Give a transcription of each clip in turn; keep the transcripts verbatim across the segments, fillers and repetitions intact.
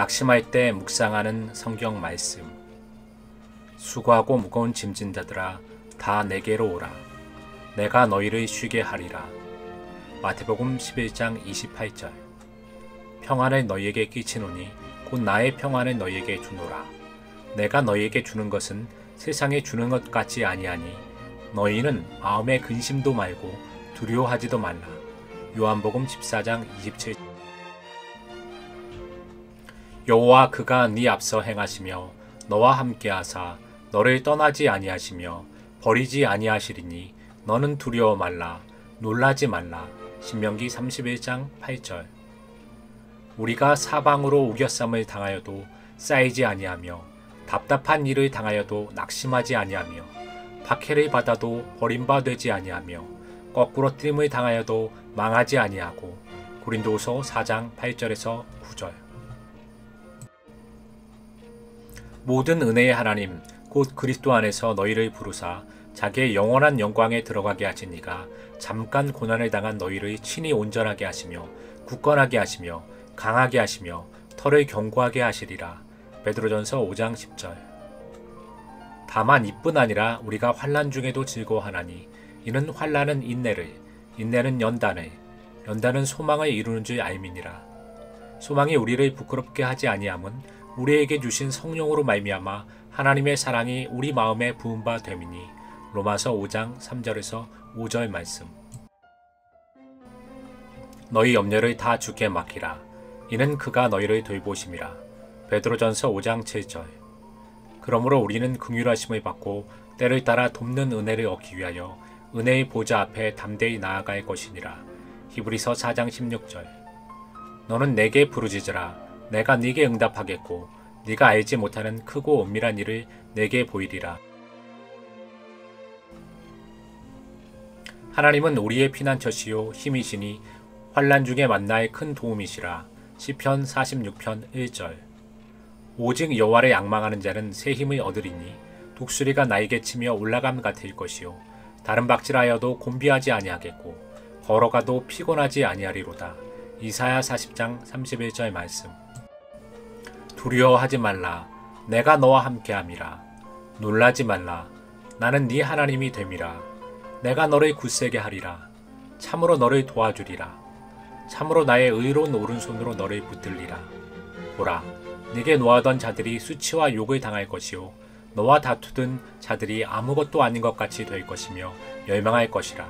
낙심할 때 묵상하는 성경 말씀. 수고하고 무거운 짐진 자들아 다 내게로 오라. 내가 너희를 쉬게 하리라. 마태복음 십일 장 이십팔 절. 평안을 너희에게 끼치노니 곧 나의 평안을 너희에게 주노라. 내가 너희에게 주는 것은 세상에 주는 것 같지 아니하니 너희는 마음의 근심도 말고 두려워하지도 말라. 요한복음 십사 장 이십칠 절. 여호와 그가 네 앞서 행하시며 너와 함께하사 너를 떠나지 아니하시며 버리지 아니하시리니 너는 두려워 말라. 놀라지 말라. 신명기 삼십일 장 팔 절. 우리가 사방으로 우겨쌈을 당하여도 쌓이지 아니하며 답답한 일을 당하여도 낙심하지 아니하며 박해를 받아도 버림받지 아니하며 거꾸러뜨림을 당하여도 망하지 아니하고 고린도후서 사 장 팔 절에서 구 절. 모든 은혜의 하나님 곧 그리스도 안에서 너희를 부르사 자기의 영원한 영광에 들어가게 하시니가 잠깐 고난을 당한 너희를 친히 온전하게 하시며 굳건하게 하시며 강하게 하시며 털을 견고하게 하시리라. 베드로전서 오 장 십 절. 다만 이뿐 아니라 우리가 환난 중에도 즐거워하나니 이는 환난은 인내를, 인내는 연단을, 연단은 소망을 이루는 줄 알미니라. 소망이 우리를 부끄럽게 하지 아니함은 우리에게 주신 성령으로 말미암아 하나님의 사랑이 우리 마음에 부은 바 됨이니 로마서 오 장 삼 절에서 오 절 말씀. 너희 염려를 다 주께 맡기라. 이는 그가 너희를 돌보심이라. 베드로전서 오 장 칠 절. 그러므로 우리는 긍휼하심을 받고 때를 따라 돕는 은혜를 얻기 위하여 은혜의 보좌 앞에 담대히 나아갈 것이니라. 히브리서 사 장 십육 절. 너는 내게 부르짖으라. 내가 네게 응답하겠고 네가 알지 못하는 크고 은밀한 일을 내게 보이리라. 하나님은 우리의 피난처시요 힘이시니 환난 중에 만나의 큰 도움이시라. 시편 사십육 편 일 절. 오직 여호와를仰망하는 자는 새 힘을 얻으리니 독수리가 나에게 치며 올라감 같을 것이요 다른 박질하여도 곤비하지 아니하겠고 걸어가도 피곤하지 아니하리로다. 이사야 사십 장 삼십일 절 말씀. 두려워하지 말라. 내가 너와 함께함이라. 놀라지 말라. 나는 네 하나님이 됨이라. 내가 너를 굳세게 하리라. 참으로 너를 도와주리라. 참으로 나의 의로운 오른손으로 너를 붙들리라. 보라, 네게 노하던 자들이 수치와 욕을 당할 것이요 너와 다투던 자들이 아무것도 아닌 것 같이 될 것이며 멸망할 것이라.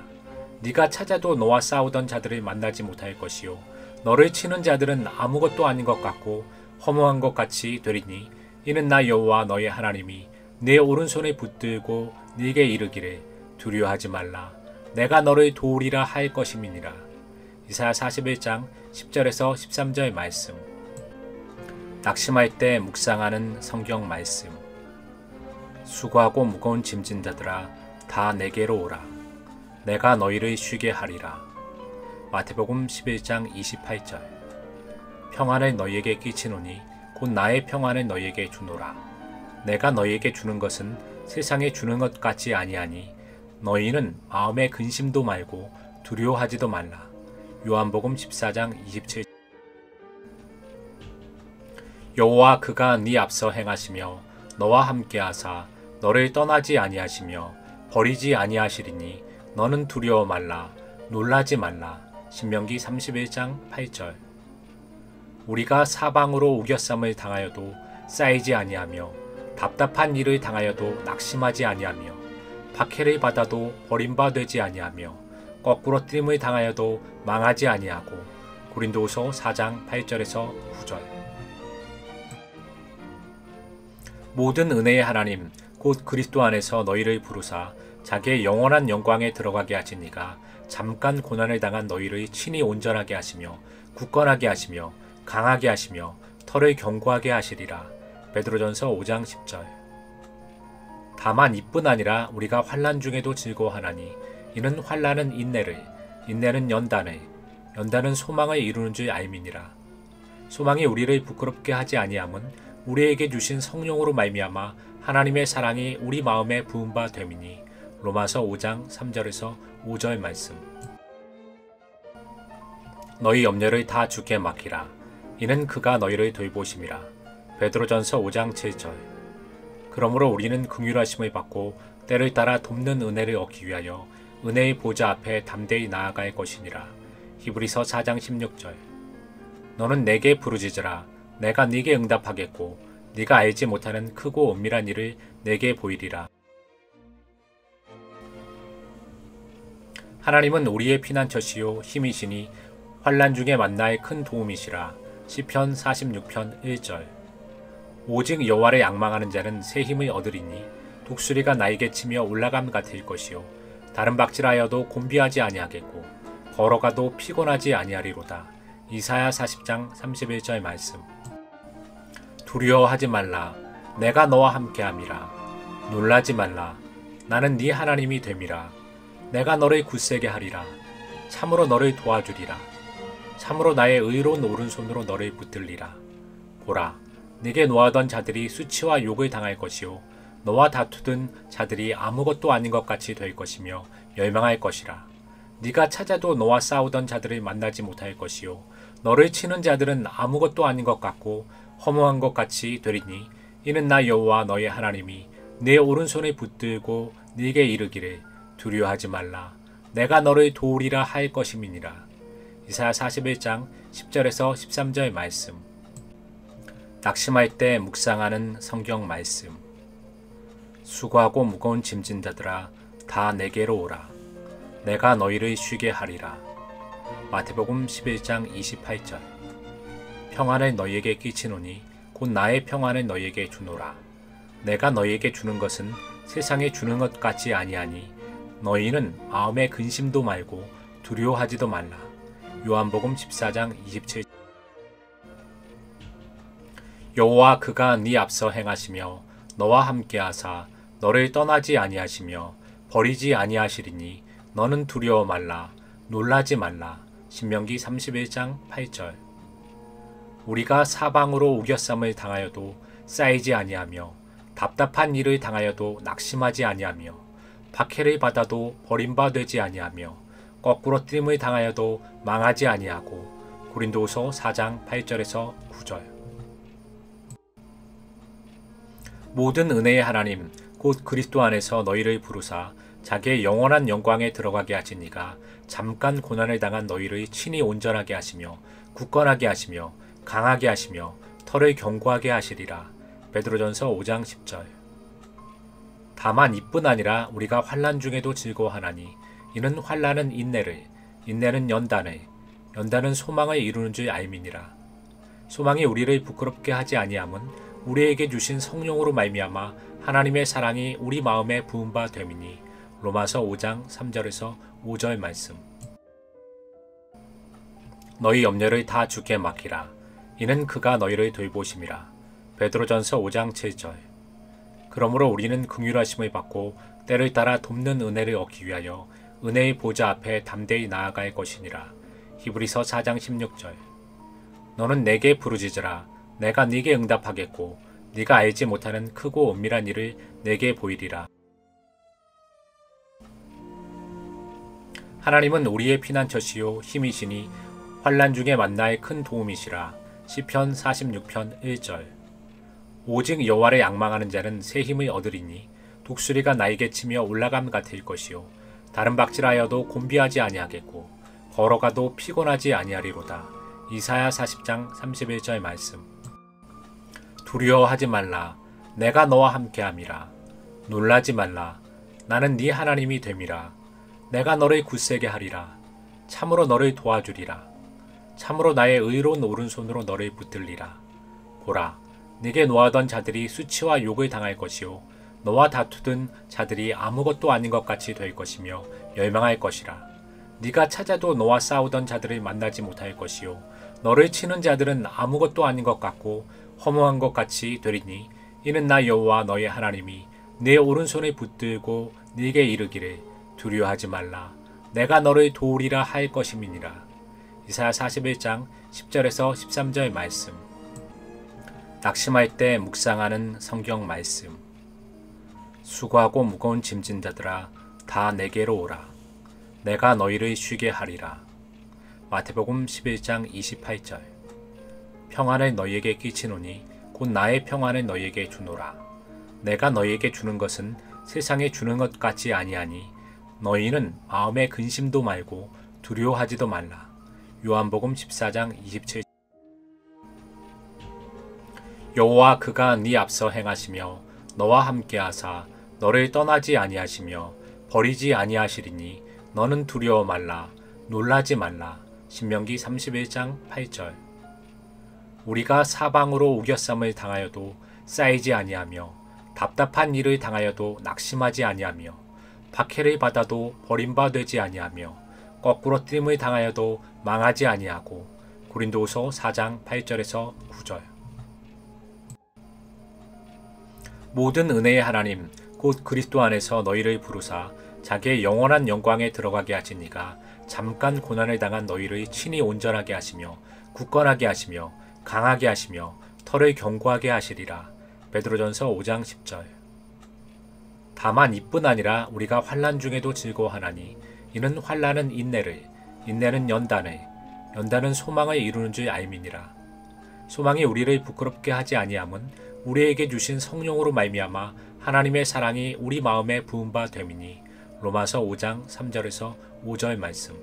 네가 찾아도 너와 싸우던 자들을 만나지 못할 것이요 너를 치는 자들은 아무것도 아닌 것 같고 허무한 것 같이 되리니 이는 나 여호와 너의 하나님이 네 오른손에 붙들고 네게 이르기를 두려워하지 말라. 내가 너를 도우리라 할 것임이니라. 이사야 사십일 장 십 절에서 십삼 절 말씀. 낙심할 때 묵상하는 성경 말씀. 수고하고 무거운 짐진 자들아 다 내게로 오라. 내가 너희를 쉬게 하리라. 마태복음 십일 장 이십팔 절. 평안을 너희에게 끼치노니 곧 나의 평안을 너희에게 주노라. 내가 너희에게 주는 것은 세상에 주는 것 같지 아니하니 너희는 마음의 근심도 말고 두려워하지도 말라. 요한복음 십사 장 이십칠 절. 여호와 그가 네 앞서 행하시며 너와 함께하사 너를 떠나지 아니하시며 버리지 아니하시리니 너는 두려워 말라. 놀라지 말라. 신명기 삼십일 장 팔 절. 우리가 사방으로 우겨쌈을 당하여도 쌓이지 아니하며 답답한 일을 당하여도 낙심하지 아니하며 박해를 받아도 버림받지 아니하며 거꾸러뜨림을 당하여도 망하지 아니하고 고린도후서 사 장 팔 절에서 구 절. 모든 은혜의 하나님 곧 그리스도 안에서 너희를 부르사 자기의 영원한 영광에 들어가게 하시니가 잠깐 고난을 당한 너희를 친히 온전하게 하시며 굳건하게 하시며 강하게 하시며 털을 견고하게 하시리라. 베드로전서 오 장 십 절. 다만 이뿐 아니라 우리가 환난 중에도 즐거워하나니 이는 환난은 인내를, 인내는 연단을, 연단은 소망을 이루는 줄 알미니라. 소망이 우리를 부끄럽게 하지 아니함은 우리에게 주신 성령으로 말미암아 하나님의 사랑이 우리 마음에 부은 바 됨이니 로마서 오 장 삼 절에서 오 절 말씀. 너희 염려를 다 주께 맡기라. 이는 그가 너희를 돌보심이라. 베드로전서 오 장 칠 절. 그러므로 우리는 긍휼하심을 받고 때를 따라 돕는 은혜를 얻기 위하여 은혜의 보좌 앞에 담대히 나아갈 것이니라. 히브리서 사 장 십육 절. 너는 내게 부르짖으라. 내가 네게 응답하겠고 네가 알지 못하는 크고 은밀한 일을 내게 보이리라. 하나님은 우리의 피난처시요 힘이시니 환난 중에 만나의 큰 도움이시라. 시편 사십육 편 일 절. 오직 여호와를仰망하는 자는 새 힘을 얻으리니 독수리가 나에게 치며 올라감 같을 것이요 다른 박질하여도 곤비하지 아니하겠고 걸어가도 피곤하지 아니하리로다. 이사야 사십 장 삼십일 절 말씀. 두려워하지 말라. 내가 너와 함께함이라. 놀라지 말라. 나는 네 하나님이 됨이라. 내가 너를 굳세게 하리라. 참으로 너를 도와주리라. 참으로 나의 의로운 오른손으로 너를 붙들리라. 보라, 네게 노하던 자들이 수치와 욕을 당할 것이요 너와 다투던 자들이 아무것도 아닌 것 같이 될 것이며 멸망할 것이라. 네가 찾아도 너와 싸우던 자들을 만나지 못할 것이요 너를 치는 자들은 아무것도 아닌 것 같고 허무한 것 같이 되리니 이는 나 여호와 너의 하나님이 네 오른손을 붙들고 네게 이르기를 두려워하지 말라. 내가 너를 도우리라 할 것임이니라. 이사야 사십일 장 십 절에서 십삼 절 말씀. 낙심할 때 묵상하는 성경 말씀. 수고하고 무거운 짐진 자들아 다 내게로 오라. 내가 너희를 쉬게 하리라. 마태복음 십일 장 이십팔 절. 평안을 너희에게 끼치노니 곧 나의 평안을 너희에게 주노라. 내가 너희에게 주는 것은 세상에 주는 것 같지 아니하니 너희는 마음의 근심도 말고 두려워하지도 말라. 요한복음 십사 장 이십칠 절. 여호와 그가 네 앞서 행하시며 너와 함께하사 너를 떠나지 아니하시며 버리지 아니하시리니 너는 두려워 말라. 놀라지 말라. 신명기 삼십일 장 팔 절. 우리가 사방으로 우겨쌈을 당하여도 쌓이지 아니하며 답답한 일을 당하여도 낙심하지 아니하며 박해를 받아도 버림받지 아니하며 거꾸로 뜸을 당하여도 망하지 아니하고. 고린도후서 사 장 팔 절에서 구 절. 모든 은혜의 하나님 곧 그리스도 안에서 너희를 부르사 자기의 영원한 영광에 들어가게 하시니가 잠깐 고난을 당한 너희를 친히 온전하게 하시며 굳건하게 하시며 강하게 하시며 털을 견고하게 하시리라. 베드로전서 오 장 십 절. 다만 이뿐 아니라 우리가 환난 중에도 즐거워하나니 이는 환난은 인내를, 인내는 연단을, 연단은 소망을 이루는 줄 알미니라. 소망이 우리를 부끄럽게 하지 아니함은 우리에게 주신 성령으로 말미암아 하나님의 사랑이 우리 마음에 부은 바 됨이니. 로마서 오 장 삼 절에서 오 절 말씀. 너희 염려를 다 주께 맡기라. 이는 그가 너희를 돌보심이라. 베드로전서 오 장 칠 절. 그러므로 우리는 긍휼하심을 받고 때를 따라 돕는 은혜를 얻기 위하여 은혜의 보좌 앞에 담대히 나아갈 것이니라. 히브리서 사 장 십육 절. 너는 내게 부르짖으라. 내가 네게 응답하겠고 네가 알지 못하는 크고 은밀한 일을 내게 보이리라. 하나님은 우리의 피난처시요 힘이시니 환난 중에 만나의 큰 도움이시라. 시편 사십육 편 일 절. 오직 여호와를仰망하는 자는 새 힘을 얻으리니 독수리가 나에게 치며 올라감 같을 것이요 다른 박질하여도 곤비하지 아니하겠고 걸어가도 피곤하지 아니하리로다. 이사야 사십 장 삼십일 절 말씀. 두려워하지 말라. 내가 너와 함께함이라. 놀라지 말라. 나는 네 하나님이 됨이라. 내가 너를 굳세게 하리라. 참으로 너를 도와주리라. 참으로 나의 의로운 오른손으로 너를 붙들리라. 보라, 네게 노하던 자들이 수치와 욕을 당할 것이요 너와 다투던 자들이 아무것도 아닌 것 같이 될 것이며 멸망할 것이라. 네가 찾아도 너와 싸우던 자들을 만나지 못할 것이요 너를 치는 자들은 아무것도 아닌 것 같고 허무한 것 같이 되리니 이는 나 여호와 너의 하나님이 네 오른손을 붙들고 네게 이르기를 두려워하지 말라. 내가 너를 도우리라 할 것임이니라. 이사야 사십일 장 십 절에서 십삼 절 말씀. 낙심할 때 묵상하는 성경 말씀. 수고하고 무거운 짐진 자들아 다 내게로 오라. 내가 너희를 쉬게 하리라. 마태복음 십일 장 이십팔 절. 평안을 너희에게 끼치노니 곧 나의 평안을 너희에게 주노라. 내가 너희에게 주는 것은 세상에 주는 것 같지 아니하니 너희는 마음에 근심도 말고 두려워하지도 말라. 요한복음 십사 장 이십칠 절. 여호와 그가 네 앞서 행하시며 너와 함께하사 너를 떠나지 아니하시며 버리지 아니하시리니 너는 두려워 말라. 놀라지 말라. 신명기 삼십일 장 팔 절. 우리가 사방으로 우겨쌈을 당하여도 쌓이지 아니하며 답답한 일을 당하여도 낙심하지 아니하며 박해를 받아도 버림받지 아니하며 거꾸로 뜸을 당하여도 망하지 아니하고. 고린도후서 사 장 팔 절에서 구 절. 모든 은혜의 하나님 곧 그리스도 안에서 너희를 부르사 자기의 영원한 영광에 들어가게 하시니가 잠깐 고난을 당한 너희를 친히 온전하게 하시며 굳건하게 하시며 강하게 하시며 털을 견고하게 하시리라. 베드로전서 오 장 십 절. 다만 이뿐 아니라 우리가 환난 중에도 즐거워하나니 이는 환난은 인내를, 인내는 연단을, 연단은 소망을 이루는 줄 알미니라. 소망이 우리를 부끄럽게 하지 아니함은 우리에게 주신 성령으로 말미암아 하나님의 사랑이 우리 마음에 부은 바 됨이니. 로마서 오 장 삼 절에서 오 절 말씀.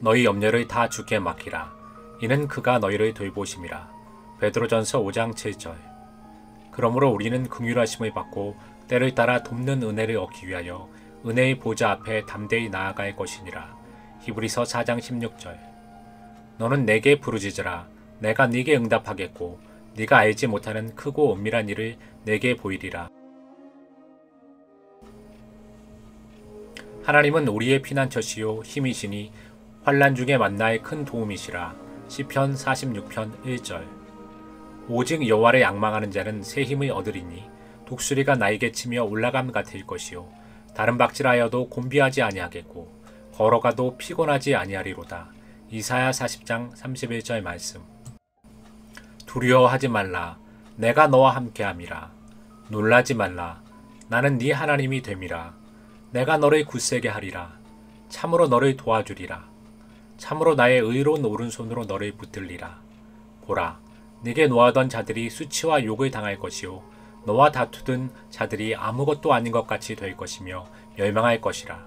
너희 염려를 다 주께 맡기라. 이는 그가 너희를 돌보심이라. 베드로전서 오 장 칠 절. 그러므로 우리는 긍휼하심을 받고 때를 따라 돕는 은혜를 얻기 위하여 은혜의 보좌 앞에 담대히 나아갈 것이니라. 히브리서 사 장 십육 절. 너는 내게 부르짖으라. 내가 네게 응답하겠고 네가 알지 못하는 크고 엄밀한 일을 내게 보이리라. 하나님은 우리의 피난처시요 힘이시니 환난 중에 만나의 큰 도움이시라. 시편 사십육 편 일 절. 오직 여호와를仰망하는 자는 새 힘을 얻으리니 독수리가 나에게 치며 올라감 같을 것이요 다른 박질하여도 곤비하지 아니하겠고 걸어가도 피곤하지 아니하리로다. 이사야 사십 장 삼십일 절 말씀. 두려워하지 말라. 내가 너와 함께함이라. 놀라지 말라. 나는 네 하나님이 됨이라. 내가 너를 굳세게 하리라. 참으로 너를 도와주리라. 참으로 나의 의로운 오른손으로 너를 붙들리라. 보라, 네게 노하던 자들이 수치와 욕을 당할 것이요 너와 다투던 자들이 아무것도 아닌 것 같이 될 것이며 멸망할 것이라.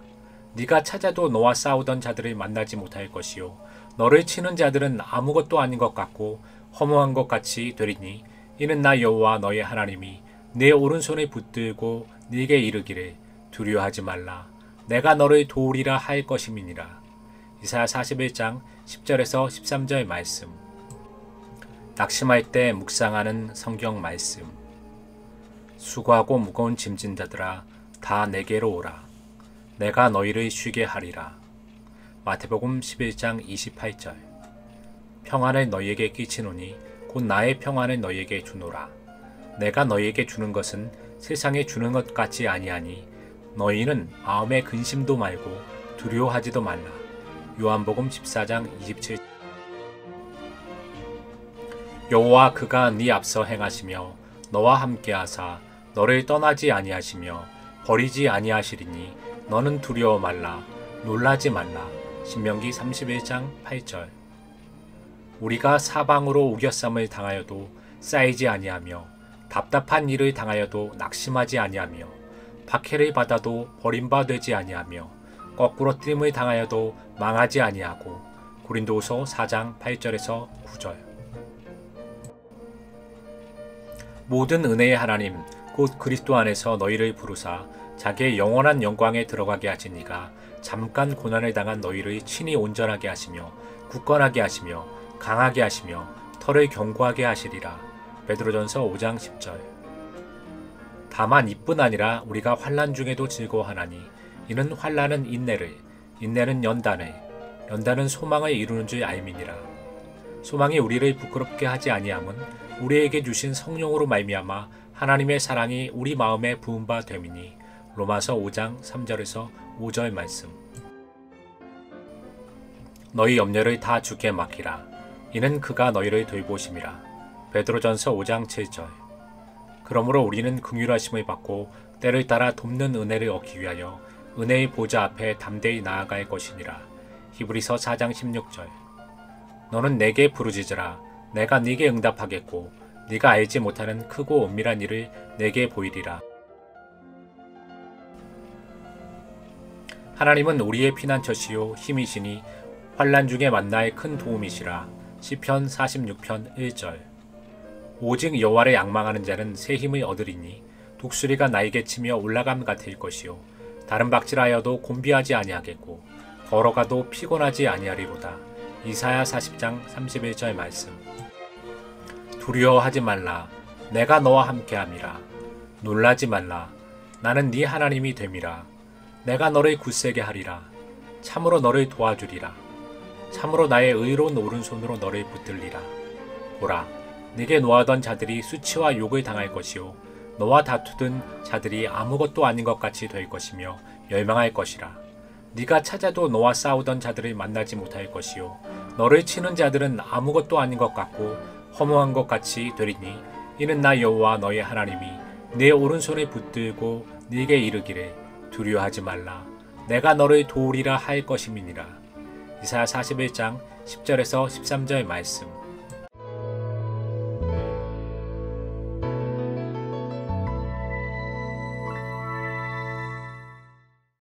네가 찾아도 너와 싸우던 자들을 만나지 못할 것이요 너를 치는 자들은 아무것도 아닌 것 같고 허무한 것 같이 되리니 이는 나 여호와 너의 하나님이 네 오른손을 붙들고 네게 이르기를 두려워하지 말라. 내가 너를 도우리라 할 것임이니라. 이사야 사십일 장 십 절에서 십삼 절 말씀. 낙심할 때 묵상하는 성경 말씀. 수고하고 무거운 짐진 자들아 다 내게로 오라. 내가 너희를 쉬게 하리라. 마태복음 십일 장 이십팔 절. 평안을 너희에게 끼치노니 곧 나의 평안을 너희에게 주노라. 내가 너희에게 주는 것은 세상에 주는 것 같지 아니하니 너희는 마음에 근심도 말고 두려워하지도 말라. 요한복음 십사 장 이십칠 절. 여호와 그가 네 앞서 행하시며 너와 함께하사 너를 떠나지 아니하시며 버리지 아니하시리니 너는 두려워 말라. 놀라지 말라. 신명기 삼십일 장 팔 절. 우리가 사방으로 우겨쌈을 당하여도 쌓이지 아니하며 답답한 일을 당하여도 낙심하지 아니하며 박해를 받아도 버림받지 아니하며 거꾸로 뜸을 당하여도 망하지 아니하고. 고린도후서 사 장 팔 절에서 구 절. 모든 은혜의 하나님 곧 그리스도 안에서 너희를 부르사 자기의 영원한 영광에 들어가게 하시니가 잠깐 고난을 당한 너희를 친히 온전하게 하시며 굳건하게 하시며 강하게 하시며 털을 견고하게 하시리라. 베드로전서 오 장 십 절. 다만 이뿐 아니라 우리가 환난 중에도 즐거워하나니 이는 환난은 인내를, 인내는 연단을, 연단은 소망을 이루는 줄 알미니라. 소망이 우리를 부끄럽게 하지 아니함은 우리에게 주신 성령으로 말미암아 하나님의 사랑이 우리 마음에 부은 바 됨이니. 로마서 오 장 삼 절에서 오 절 말씀. 너희 염려를 다 주께 맡기라. 이는 그가 너희를 돌보심이라. 베드로전서 오 장 칠 절. 그러므로 우리는 긍휼하심을 받고 때를 따라 돕는 은혜를 얻기 위하여 은혜의 보좌 앞에 담대히 나아갈 것이니라. 히브리서 사 장 십육 절. 너는 내게 부르짖으라. 내가 네게 응답하겠고 네가 알지 못하는 크고 은밀한 일을 내게 보이리라. 하나님은 우리의 피난처시요 힘이시니 환난 중에 만나의 큰 도움이시라. 시편 사십육 편 일 절. 오직 여호와를仰망하는 자는 새 힘을 얻으리니 독수리가 나에게 치며 올라감 같을 것이요 다른 박질하여도 곤비하지 아니하겠고 걸어가도 피곤하지 아니하리로다. 이사야 사십 장 삼십일 절 말씀. 두려워하지 말라. 내가 너와 함께함이라. 놀라지 말라. 나는 네 하나님이 됨이라. 내가 너를 굳세게 하리라. 참으로 너를 도와주리라. 참으로 나의 의로운 오른손으로 너를 붙들리라. 보라, 네게 노하던 자들이 수치와 욕을 당할 것이요 너와 다투던 자들이 아무것도 아닌 것 같이 될 것이며 멸망할 것이라. 네가 찾아도 너와 싸우던 자들을 만나지 못할 것이요 너를 치는 자들은 아무것도 아닌 것 같고 허무한 것 같이 되리니 이는 나 여호와 너의 하나님이 네 오른손을 붙들고 네게 이르기를 두려워하지 말라. 내가 너를 도우리라 할 것임이니라. 이사야 사십일 장 십 절에서 십삼 절 말씀.